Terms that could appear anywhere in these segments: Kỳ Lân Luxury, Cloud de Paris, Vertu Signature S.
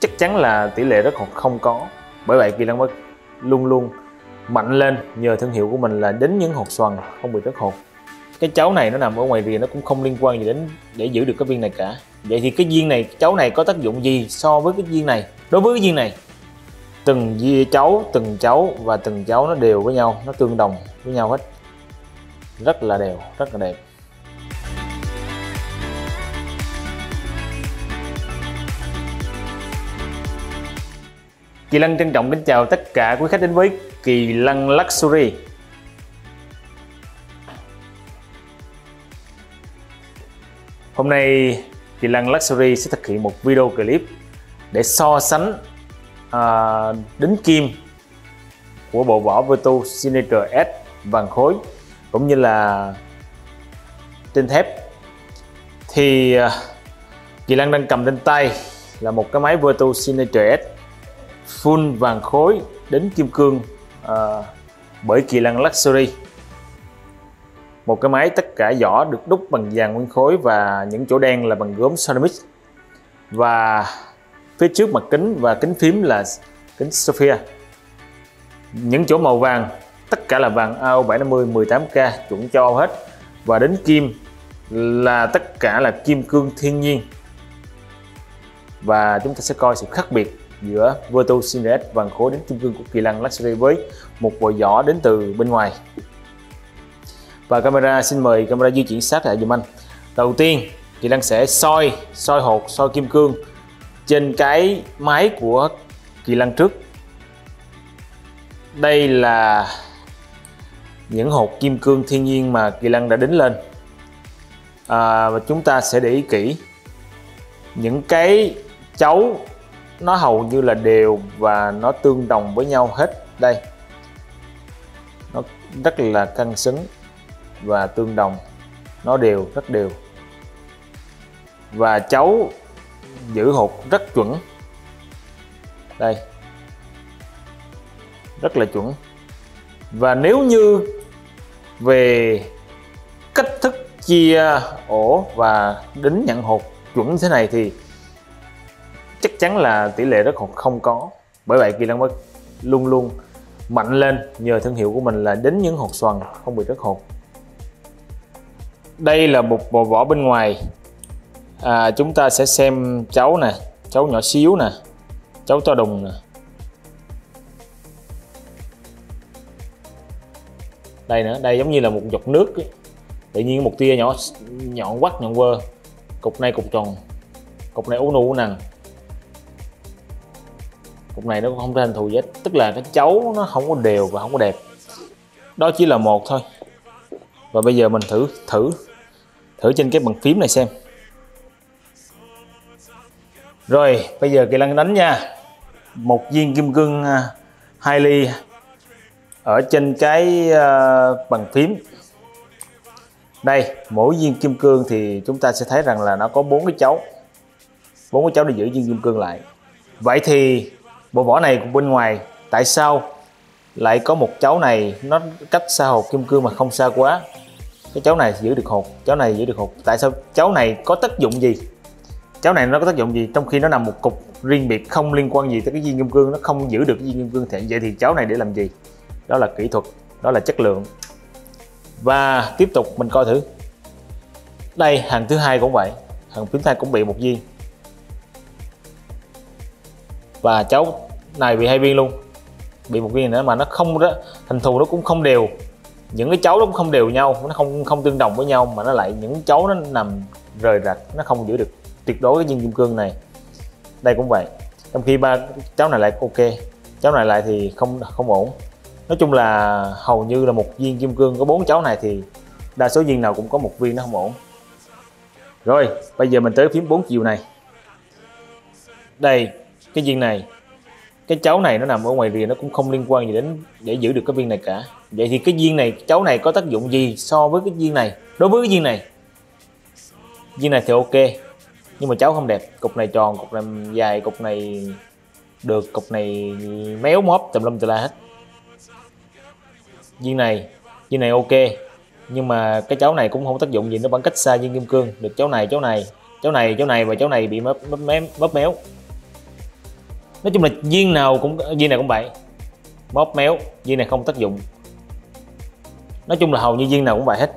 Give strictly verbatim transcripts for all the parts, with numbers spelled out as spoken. chắc chắn là tỷ lệ rất còn không có. Bởi vậy Kỳ Lân Luxury luôn luôn mạnh lên nhờ thương hiệu của mình là đến những hột xoàn không bị rớt hột. Cái cháu này nó nằm ở ngoài rìa, nó cũng không liên quan gì đến để giữ được cái viên này cả. Vậy thì cái viên này, cháu này có tác dụng gì so với cái viên này? Đối với cái viên này, từng dìa cháu, từng cháu và từng cháu nó đều với nhau, nó tương đồng với nhau hết. Rất là đều, rất là đẹp. Kỳ Lân trân trọng kính chào tất cả quý khách đến với Kỳ Lân Luxury. Hôm nay Kỳ Lân Luxury sẽ thực hiện một video clip để so sánh à, đính kim của bộ vỏ Vertu Signature S vàng khối cũng như là trên thép. Thì à, Kỳ Lân đang cầm trên tay là một cái máy Vertu Signature S full vàng khối đến kim cương à, bởi Kỳ Lân Luxury. Một cái máy tất cả vỏ được đúc bằng vàng nguyên khối và những chỗ đen là bằng gốm ceramic. Và phía trước mặt kính và kính phím là kính Sophia. Những chỗ màu vàng tất cả là vàng a o bảy năm mươi mười tám ca chuẩn châu Âu hết. Và đến kim là tất cả là kim cương thiên nhiên. Và chúng ta sẽ coi sự khác biệt giữa Vertu Signature S vàng khối đến kim cương của Kỳ Lân Luxury với một bộ vỏ đến từ bên ngoài. Và camera, xin mời camera di chuyển sát lại dùm anh. Đầu tiên Kỳ Lân sẽ soi soi hột, soi kim cương trên cái máy của Kỳ Lân trước. Đây là những hột kim cương thiên nhiên mà Kỳ Lân đã đính lên à, và chúng ta sẽ để ý kỹ những cái cháu nó hầu như là đều và nó tương đồng với nhau hết. Đây nó rất là cân xứng và tương đồng, nó đều, rất đều, và cháu giữ hột rất chuẩn. Đây, rất là chuẩn. Và nếu như về cách thức chia ổ và đính nhận hột chuẩn thế này thì chắc chắn là tỷ lệ rớt hột không có. Bởi vậy Kỳ Lân Luxury luôn luôn mạnh lên nhờ thương hiệu của mình là đính những hột xoàn không bị rớt hột. Đây là một bộ vỏ bên ngoài à, chúng ta sẽ xem cháu nè, cháu nhỏ xíu nè, cháu to đùng nè. Đây nữa, đây giống như là một giọt nước ấy. Tự nhiên một tia nhỏ nhọn quắt, nhọn quơ. Cục này cục tròn, cục này ú nụ nằng, cục này nó cũng không ra hình thù gì hết. Tức là cái cháu nó không có đều và không có đẹp. Đó chỉ là một thôi. Và bây giờ mình thử thử thử trên cái bàn phím này xem. Rồi bây giờ Kỳ Lân đánh nha một viên kim cương hai ly ở trên cái bàn phím. Đây, mỗi viên kim cương thì chúng ta sẽ thấy rằng là nó có bốn cái cháu, bốn cái cháu để giữ viên kim cương lại. Vậy thì bộ vỏ này của bên ngoài tại sao lại có một cháu này nó cách xa hột kim cương mà không xa quá? Cái cháu này giữ được hột, cháu này giữ được hột. Tại sao cháu này có tác dụng gì? Cháu này nó có tác dụng gì trong khi nó nằm một cục riêng biệt, không liên quan gì tới cái viên kim cương, nó không giữ được viên kim cương thiện. Vậy thì cháu này để làm gì? Đó là kỹ thuật, đó là chất lượng. Và tiếp tục mình coi thử. Đây, hàng thứ hai cũng vậy, hàng thứ hai cũng bị một viên. Và cháu này bị hai viên luôn, bị một viên nữa mà nó không đó, hình thù nó cũng không đều. Những cái cháu nó cũng không đều nhau, nó không không tương đồng với nhau mà nó lại những cháu nó nằm rời rạc, nó không giữ được tuyệt đối cái viên kim cương này. Đây cũng vậy. Trong khi ba cháu này lại ok, cháu này lại thì không không ổn. Nói chung là hầu như là một viên kim cương có bốn cháu này thì đa số viên nào cũng có một viên nó không ổn. Rồi, bây giờ mình tới phím bốn chiều này. Đây, cái viên này, cái cháu này nó nằm ở ngoài rìa, nó cũng không liên quan gì đến để giữ được cái viên này cả. Vậy thì cái viên này, cháu này có tác dụng gì so với cái viên này? Đối với cái viên này, viên này thì ok, nhưng mà cháu không đẹp. Cục này tròn, cục này dài, cục này được, cục này méo móp tùm lum tùm la hết. Viên này, viên này ok, nhưng mà cái cháu này cũng không tác dụng gì, nó vẫn cách xa viên kim cương. Được cháu này, cháu này, cháu này, cháu này và cháu này bị móp méo. Nói chung là viên nào cũng viên này cũng vậy, bóp méo, viên này không tác dụng. Nói chung là hầu như viên nào cũng vậy hết.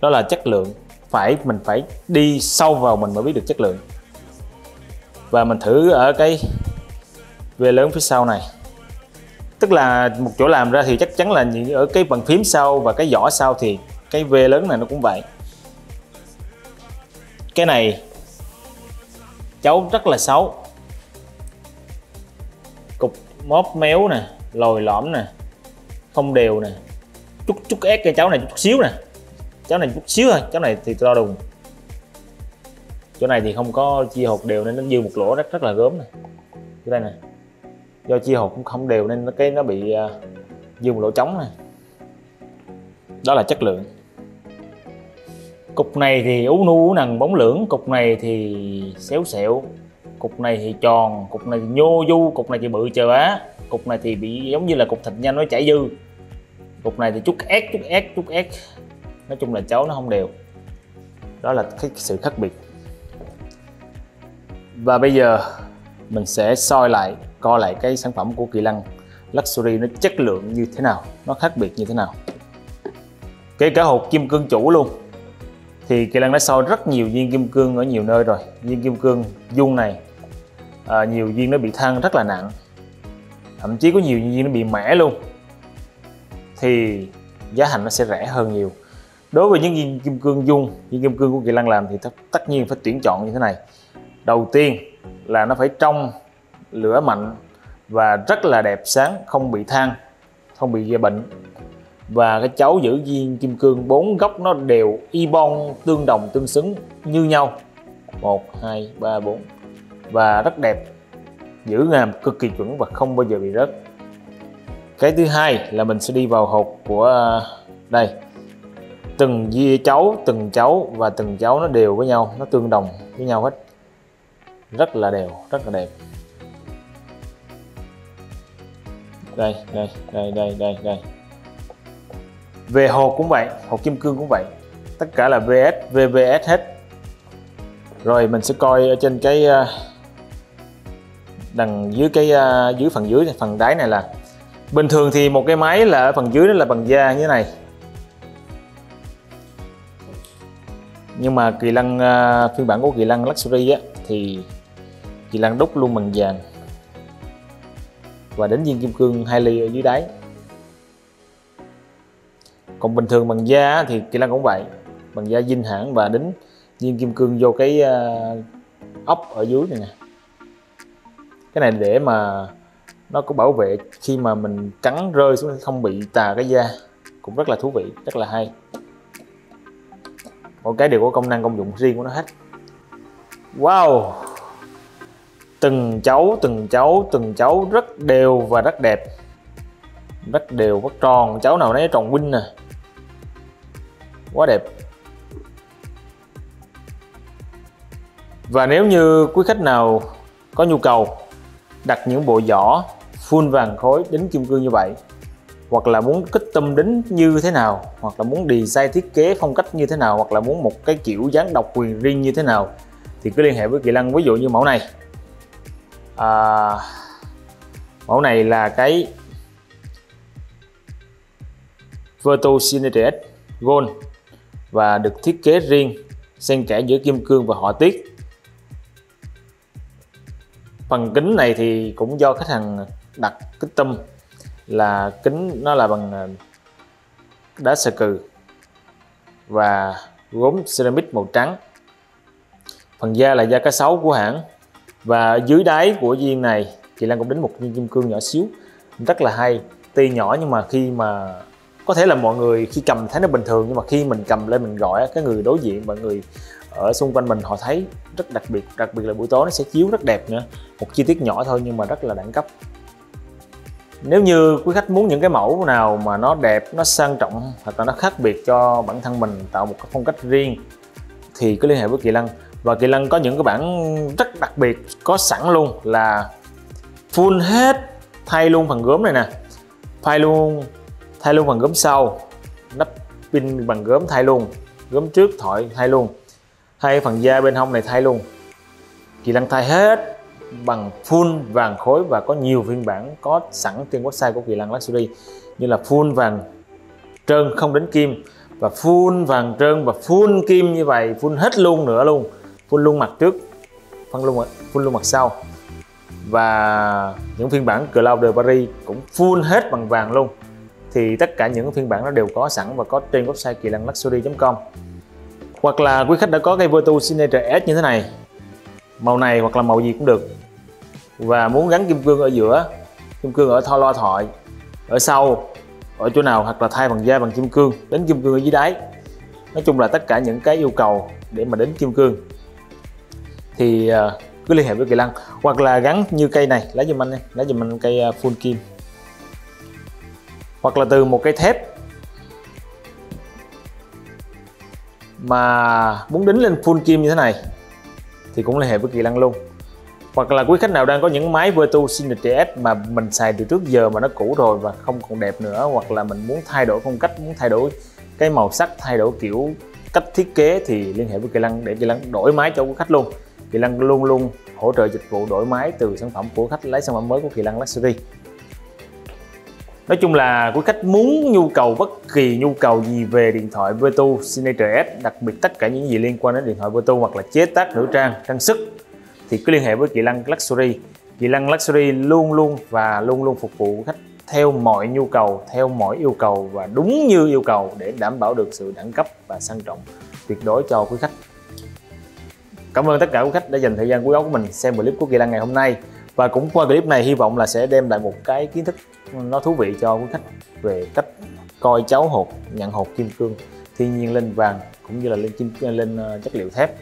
Đó là chất lượng, phải mình phải đi sâu vào mình mới biết được chất lượng. Và mình thử ở cái về lớn phía sau này, tức là một chỗ làm ra thì chắc chắn là ở cái bàn phím sau và cái vỏ sau thì cái V lớn này nó cũng vậy. Cái này cháu rất là xấu, cục móp méo nè, lồi lõm nè, không đều nè, chút chút ép cái cháu này chút xíu nè, cháu này chút xíu thôi, cháu này thì to đùng. Chỗ này thì không có chia hột đều nên nó dư một lỗ rất rất là gớm nè. Chỗ đây nè, do chia hột cũng không đều nên nó cái nó bị uh, dư một lỗ trống này. Đó là chất lượng. Cục này thì ú nu ú nằng bóng lưỡng, cục này thì xéo xẹo, cục này thì tròn, cục này thì nhô du, cục này thì bự chờ á, cục này thì bị giống như là cục thịt nhanh nó chảy dư, cục này thì chút ép chút ép chút ép. Nói chung là cháu nó không đều. Đó là cái sự khác biệt. Và bây giờ mình sẽ soi lại, coi lại cái sản phẩm của Kỳ Lân Luxury nó chất lượng như thế nào, nó khác biệt như thế nào. Kể cả hộp kim cương chủ luôn thì Kỳ Lân đã soi rất nhiều viên kim cương ở nhiều nơi rồi. Viên kim cương vuông này à, nhiều viên nó bị than rất là nặng, thậm chí có nhiều viên nó bị mẻ luôn, thì giá thành nó sẽ rẻ hơn nhiều. Đối với những viên kim cương vuông, viên kim cương của Kỳ Lân làm thì tất nhiên phải tuyển chọn như thế này. Đầu tiên là nó phải trong lửa mạnh và rất là đẹp sáng, không bị than, không bị bệnh. Và cái cháu giữ viên kim cương bốn góc nó đều y bon, tương đồng tương xứng như nhau, một, hai, ba, bốn, và rất đẹp, giữ làm cực kỳ chuẩn và không bao giờ bị rớt. Cái thứ hai là mình sẽ đi vào hộp của đây, từng dây cháu, từng cháu và từng cháu nó đều với nhau, nó tương đồng với nhau hết, rất là đều, rất là đẹp. Đây, đây, đây, đây, đây, đây. Về hộp cũng vậy, hộp kim cương cũng vậy, tất cả là vê ét, vê vê ét hết. Rồi mình sẽ coi ở trên cái đằng dưới cái dưới phần dưới phần đáy này là bình thường thì một cái máy là ở phần dưới đó là bằng da như thế này, nhưng mà Kỳ Lân phiên bản của Kỳ Lân Luxury á thì Kỳ Lân đúc luôn bằng vàng và đến viên kim cương hai ly ở dưới đáy. Còn bình thường bằng da thì Kỳ Lân cũng vậy, bằng da dinh hãng và đính viên kim cương vô cái ốc ở dưới này nè. Cái này để mà nó có bảo vệ khi mà mình cắn rơi xuống không bị tà cái da, cũng rất là thú vị, rất là hay. Mỗi cái đều có công năng công dụng riêng của nó hết. Wow, từng cháu từng cháu từng cháu rất đều và rất đẹp, rất đều, rất tròn, cháu nào nấy tròn huynh nè, quá đẹp. Và nếu như quý khách nào có nhu cầu đặt những bộ giỏ full vàng khối đính kim cương như vậy, hoặc là muốn kích tâm đính như thế nào, hoặc là muốn design thiết kế phong cách như thế nào, hoặc là muốn một cái kiểu dáng độc quyền riêng như thế nào, thì cứ liên hệ với Kỳ Lân. Ví dụ như mẫu này à, mẫu này là cái Vertu Signature S Gold và được thiết kế riêng xen kẽ giữa kim cương và họa tiết. Phần kính này thì cũng do khách hàng đặt kích tâm, là kính nó là bằng đá sờ cừ và gốm ceramic màu trắng. Phần da là da cá sấu của hãng. Và dưới đáy của viên này Kỳ Lân cũng đính một viên kim cương nhỏ xíu, rất là hay, tuy nhỏ nhưng mà khi mà có thể là mọi người khi cầm thấy nó bình thường, nhưng mà khi mình cầm lên mình gọi cái người đối diện và người ở xung quanh mình họ thấy rất đặc biệt, đặc biệt là buổi tối nó sẽ chiếu rất đẹp nữa. Một chi tiết nhỏ thôi nhưng mà rất là đẳng cấp. Nếu như quý khách muốn những cái mẫu nào mà nó đẹp, nó sang trọng hoặc là nó khác biệt cho bản thân mình, tạo một cái phong cách riêng thì cứ liên hệ với Kỳ Lân. Và Kỳ Lân có những cái bản rất đặc biệt có sẵn luôn, là full hết, thay luôn phần gốm này nè, thay luôn thay luôn phần gốm sau, nắp pin bằng gốm thay luôn, gốm trước thỏi thay luôn, thay phần da bên hông này thay luôn. Kỳ Lân thay hết, bằng full vàng khối và có nhiều phiên bản có sẵn trên website của Kỳ Lân Luxury, như là full vàng trơn không đến kim và full vàng trơn và full kim như vậy, full hết luôn nữa luôn, full luôn mặt trước, phân luôn full luôn mặt sau. Và những phiên bản Cloud de Paris cũng full hết bằng vàng luôn. Thì tất cả những phiên bản nó đều có sẵn và có trên website kỳ lan luxury chấm com. Hoặc là quý khách đã có cây Vertu Signature S như thế này, màu này hoặc là màu gì cũng được, và muốn gắn kim cương ở giữa, kim cương ở tho lo thọi, ở sau, ở chỗ nào, hoặc là thay bằng da bằng kim cương, đến kim cương ở dưới đáy. Nói chung là tất cả những cái yêu cầu để mà đến kim cương thì cứ liên hệ với Kỳ Lân. Hoặc là gắn như cây này, lấy giùm anh, lấy giùm anh cây full kim, hoặc là từ một cây thép mà muốn đính lên full kim như thế này thì cũng liên hệ với Kỳ Lân luôn. Hoặc là quý khách nào đang có những máy Vertu Signature S mà mình xài từ trước giờ mà nó cũ rồi và không còn đẹp nữa, hoặc là mình muốn thay đổi phong cách, muốn thay đổi cái màu sắc, thay đổi kiểu cách thiết kế thì liên hệ với Kỳ Lân để Kỳ Lân đổi máy cho quý khách luôn. Kỳ Lân luôn luôn hỗ trợ dịch vụ đổi máy từ sản phẩm của khách lấy sản phẩm mới của Kỳ Lân Luxury. Nói chung là quý khách muốn nhu cầu bất kỳ nhu cầu gì về điện thoại Vertu Signature S, đặc biệt tất cả những gì liên quan đến điện thoại Vertu hoặc là chế tác, nữ trang, trang sức thì cứ liên hệ với Kỳ Lân Luxury. Kỳ Lân Luxury luôn luôn và luôn luôn phục vụ khách theo mọi nhu cầu, theo mọi yêu cầu và đúng như yêu cầu để đảm bảo được sự đẳng cấp và sang trọng tuyệt đối cho quý khách. Cảm ơn tất cả quý khách đã dành thời gian quý báu của mình xem clip của Kỳ Lân ngày hôm nay, và cũng qua clip này hy vọng là sẽ đem lại một cái kiến thức nó thú vị cho quý khách về cách coi chấu hột, nhận hột kim cương thiên nhiên lên vàng cũng như là lên kim lên chất liệu thép.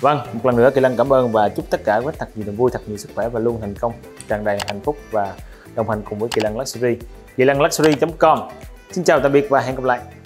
Vâng, một lần nữa Kỳ Lân cảm ơn và chúc tất cả quý khách thật nhiều niềm vui, thật nhiều sức khỏe và luôn thành công, tràn đầy hạnh phúc và đồng hành cùng với Kỳ Lân Luxury. Kỳ Lân Luxury chấm com. Xin chào tạm biệt và hẹn gặp lại.